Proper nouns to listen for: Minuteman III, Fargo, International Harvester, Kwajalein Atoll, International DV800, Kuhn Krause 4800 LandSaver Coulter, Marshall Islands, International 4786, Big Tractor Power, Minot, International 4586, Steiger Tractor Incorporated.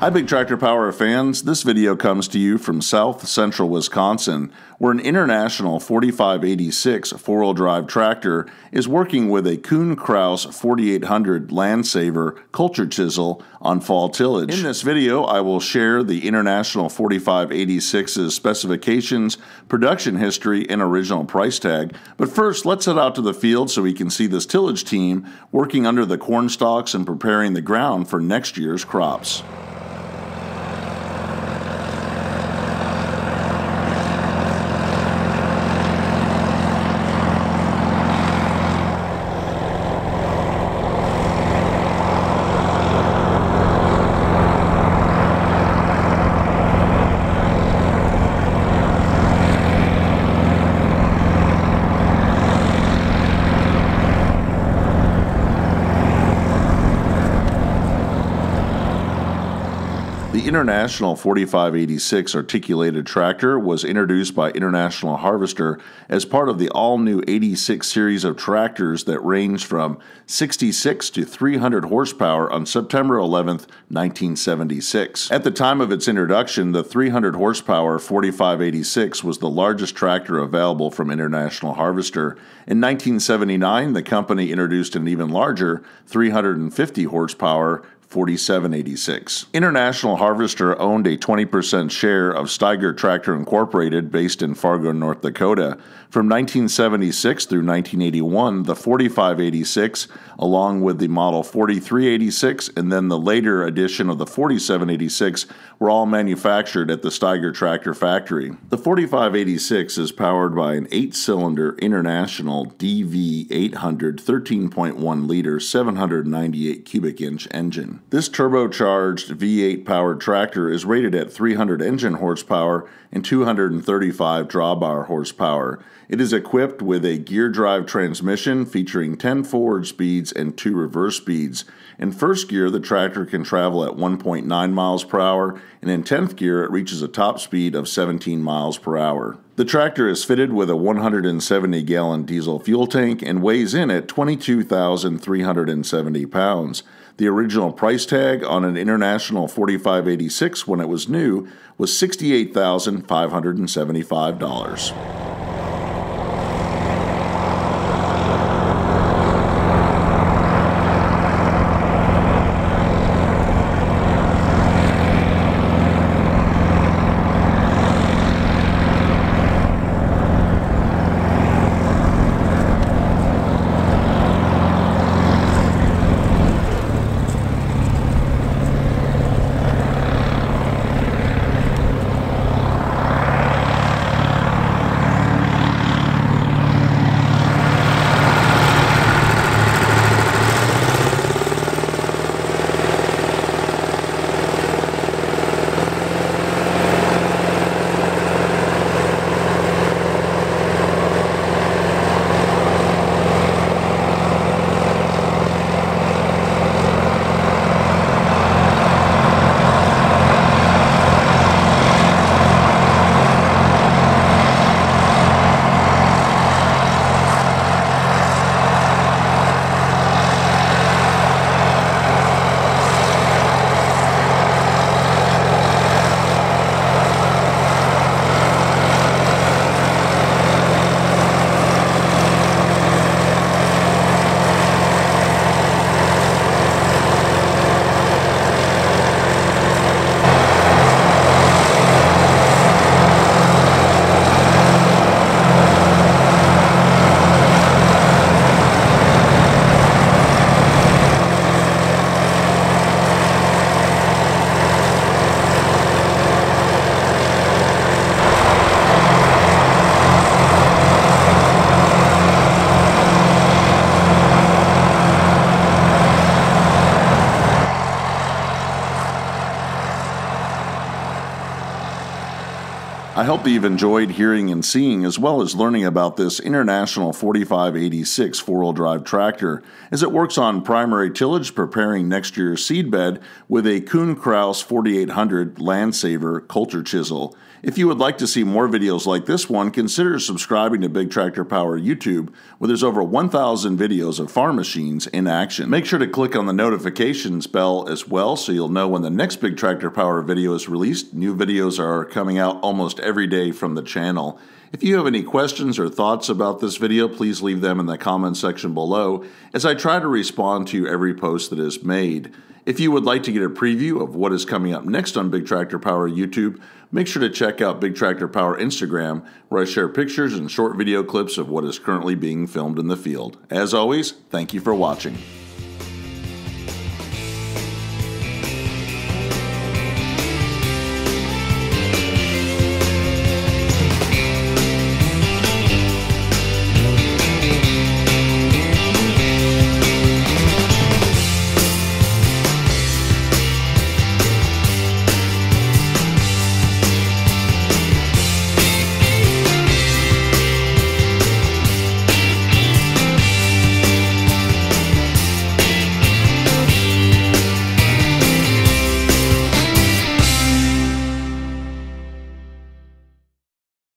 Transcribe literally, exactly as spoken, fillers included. Hi Big Tractor Power fans, this video comes to you from South Central Wisconsin, where an International forty-five eighty-six four-wheel drive tractor is working with a Kuhn Krause forty-eight hundred LandSaver Coulter chisel on fall tillage. In this video, I will share the International forty-five eighty-six's specifications, production history, and original price tag. But first, let's head out to the field so we can see this tillage team working under the corn stalks and preparing the ground for next year's crops. The International forty-five eighty-six articulated tractor was introduced by International Harvester as part of the all-new eighty-six series of tractors that range from sixty-six to three hundred horsepower on September eleventh, nineteen seventy-six. At the time of its introduction, the three hundred horsepower forty-five eighty-six was the largest tractor available from International Harvester. In nineteen seventy-nine, the company introduced an even larger three hundred fifty horsepower forty-seven eighty-six. International Harvester owned a twenty percent share of Steiger Tractor Incorporated based in Fargo, North Dakota. From nineteen seventy-six through nineteen eighty-one, the forty-five eighty-six, along with the model forty-three eighty-six and then the later edition of the forty-seven eighty-six, were all manufactured at the Steiger Tractor factory. The forty-five eighty-six is powered by an eight-cylinder International D V eight hundred thirteen point one liter seven hundred ninety-eight cubic inch engine. This turbocharged V eight powered tractor is rated at three hundred engine horsepower and two hundred thirty-five drawbar horsepower. It is equipped with a gear drive transmission featuring ten forward speeds and two reverse speeds. In first gear, the tractor can travel at one point nine miles per hour, and in tenth gear, it reaches a top speed of seventeen miles per hour. The tractor is fitted with a one hundred seventy gallon diesel fuel tank and weighs in at twenty-two thousand three hundred seventy pounds. The original price tag on an International forty-five eighty-six when it was new was sixty-eight thousand five hundred seventy-five dollars. I hope that you've enjoyed hearing and seeing as well as learning about this International forty-five eighty-six four-wheel drive tractor as it works on primary tillage preparing next year's seedbed with a Kuhn Krause forty-eight hundred LandSaver Coulter chisel. If you would like to see more videos like this one, consider subscribing to Big Tractor Power YouTube, where there's over one thousand videos of farm machines in action. Make sure to click on the notifications bell as well so you'll know when the next Big Tractor Power video is released. New videos are coming out almost every day from the channel. If you have any questions or thoughts about this video, please leave them in the comment section below as I try to respond to every post that is made. If you would like to get a preview of what is coming up next on Big Tractor Power YouTube, make sure to check out Big Tractor Power Instagram, where I share pictures and short video clips of what is currently being filmed in the field. As always, thank you for watching.